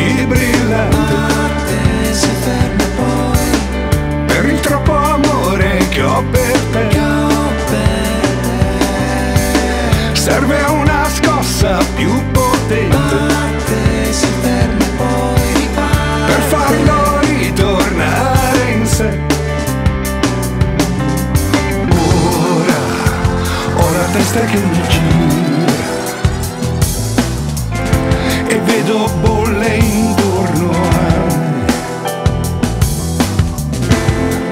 profili brillanti, ma te si ferma poi per il troppo amore che ho per te, che ho per te. Serve una scossa più potente, ma te si ferma poi riparte, per farlo ritornare in sé. Ora ho la testa che mi gira e vedo bolle intorno a me.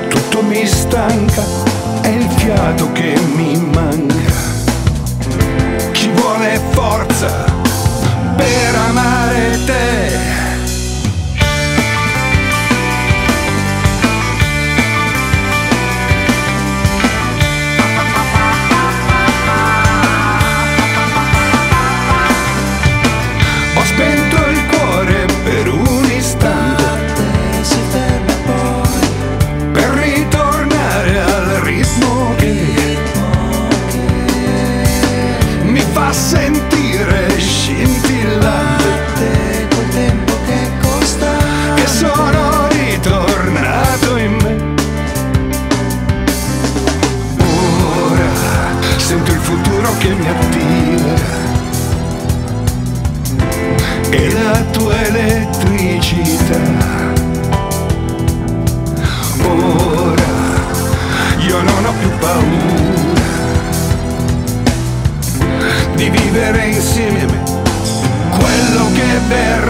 Tutto mi stanca, è il fiato che mi manca. Ci vuole forza per amare te. Sentire scintillante te quel tempo che costa, che sono ritornato in me. Ora sento il futuro che mi attira e la tua elettricità. Ora io non ho più paura di vivere insieme quello che verrà.